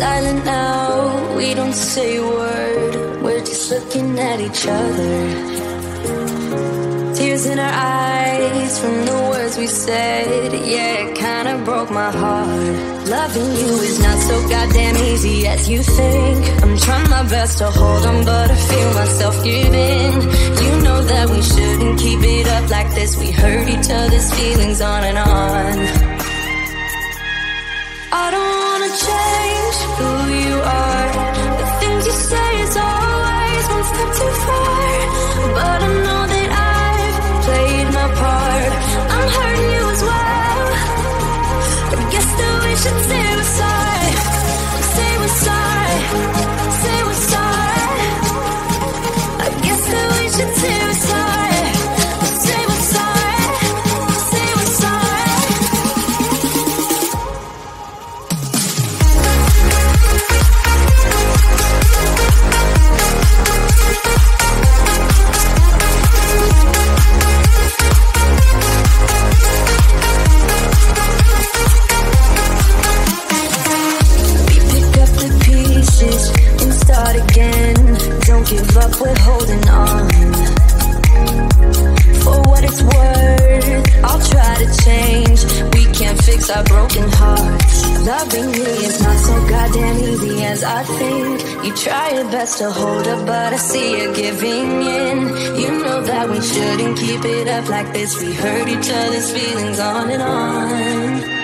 silent now, we don't say a word. We're just looking at each other, tears in our eyes from the words we said. Yeah, it kinda broke my heart. Loving you is not so goddamn easy as you think. I'm trying my best to hold on, but I feel myself giving. You know that we shouldn't keep it up like this. We hurt each other's feelings on and on. I don't wanna change who you are. The things you say is always one step too far. But I know that I've played my part. I'm hurting you as well. I guess that we should say we're sorry. Say we're sorry. Say we're sorry. I guess that we should say we're sorry. Give up, we're holding on. For what it's worth, I'll try to change. We can't fix our broken hearts. Loving me is not so goddamn easy as I think. You try your best to hold up, but I see you giving in. You know that we shouldn't keep it up like this. We hurt each other's feelings on and on.